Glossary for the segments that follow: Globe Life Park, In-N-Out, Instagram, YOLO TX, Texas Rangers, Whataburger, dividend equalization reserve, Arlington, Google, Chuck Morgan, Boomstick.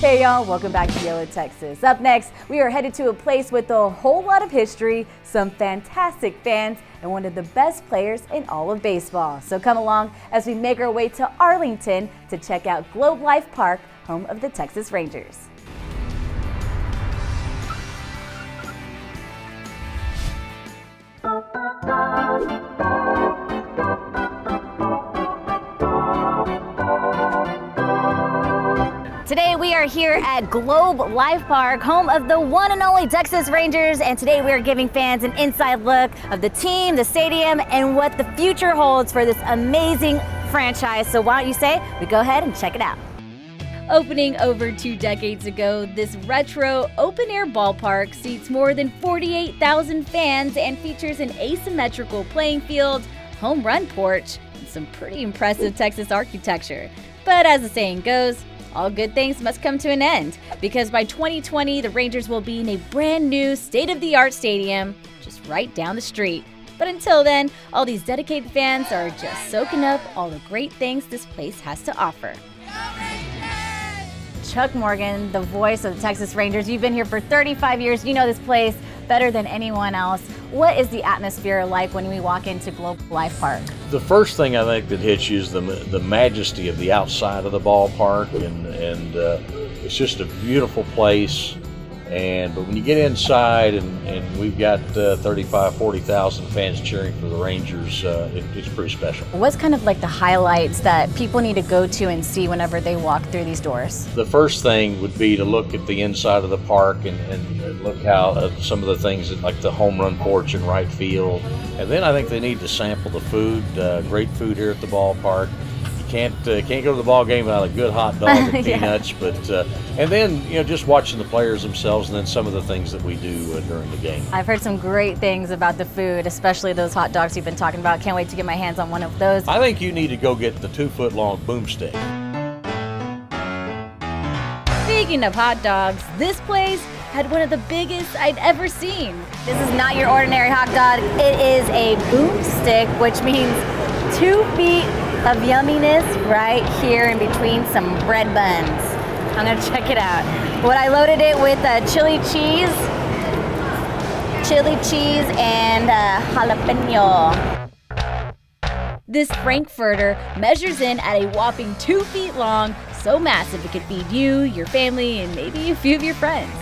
Hey y'all, welcome back to YOLO TX. Up next, we are headed to a place with a whole lot of history, some fantastic fans, and one of the best players in all of baseball. So come along as we make our way to Arlington to check out Globe Life Park, home of the Texas Rangers. Today we are here at Globe Life Park, home of the one and only Texas Rangers, and today we are giving fans an inside look of the team, the stadium, and what the future holds for this amazing franchise. So why don't you say we go ahead and check it out. Opening over 2 decades ago, this retro open-air ballpark seats more than 48,000 fans and features an asymmetrical playing field, home run porch, and some pretty impressive Texas architecture. But as the saying goes, all good things must come to an end, because by 2020, the Rangers will be in a brand new state-of-the-art stadium just right down the street. But until then, all these dedicated fans are just soaking up all the great things this place has to offer. Chuck Morgan, the voice of the Texas Rangers. You've been here for 35 years. You know this place better than anyone else. What is the atmosphere like when we walk into Globe Life Park? The first thing I think that hits you is the majesty of the outside of the ballpark, and it's just a beautiful place. But when you get inside, and we've got 40,000 fans cheering for the Rangers, it's pretty special. What's kind of like the highlights that people need to go to and see whenever they walk through these doors? The first thing would be to look at the inside of the park and look how some of the things that, like the home run porch in right field. And then I think they need to sample the food, great food here at the ballpark. Can't go to the ball game without a good hot dog and peanuts, yeah. but and then just watching the players themselves, and then some of the things that we do during the game. I've heard some great things about the food, especially those hot dogs you've been talking about. Can't wait to get my hands on one of those. I think you need to go get the 2-foot-long Boomstick. Speaking of hot dogs, this place had one of the biggest I'd ever seen. This is not your ordinary hot dog. It is a Boomstick, which means 2 feet of yumminess right here in between some bread buns. I'm gonna check it out. What I loaded it with chili cheese, and jalapeno. This Frankfurter measures in at a whopping 2 feet long, so massive it could feed you, your family, and maybe a few of your friends.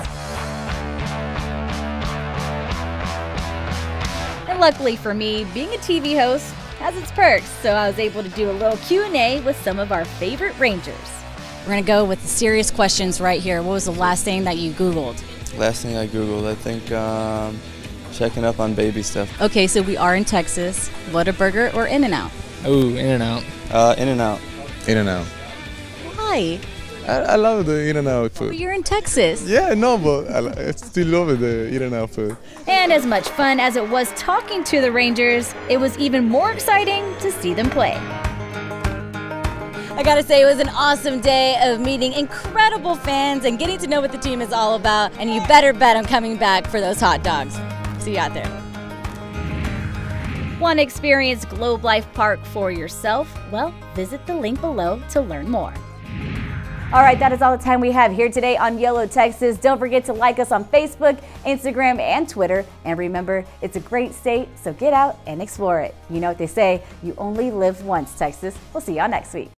And luckily for me, being a TV host has its perks, so I was able to do a little Q&A with some of our favorite Rangers. We're gonna go with the serious questions right here. What was the last thing that you Googled? Last thing I Googled, I think checking up on baby stuff. Okay, so we are in Texas. Whataburger or In-N-Out? Ooh, In-N-Out. In-N-Out. In-N-Out. Why? I love the In-N-Out food. Oh, you're in Texas. Yeah, no, but I still love the In-N-Out food. And as much fun as it was talking to the Rangers, it was even more exciting to see them play. I gotta say, it was an awesome day of meeting incredible fans and getting to know what the team is all about. And you better bet I'm coming back for those hot dogs. See you out there. Want to experience Globe Life Park for yourself? Well, visit the link below to learn more. All right, that is all the time we have here today on YOLO TX. Don't forget to like us on Facebook, Instagram, and Twitter. And remember, it's a great state, so get out and explore it. You know what they say, you only live once, Texas. We'll see y'all next week.